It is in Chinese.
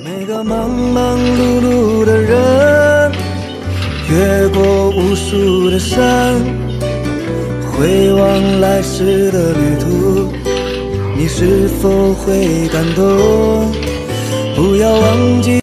每个忙忙碌碌的人，越过无数的山，回望来时的旅途，你是否会感动？不要忘记。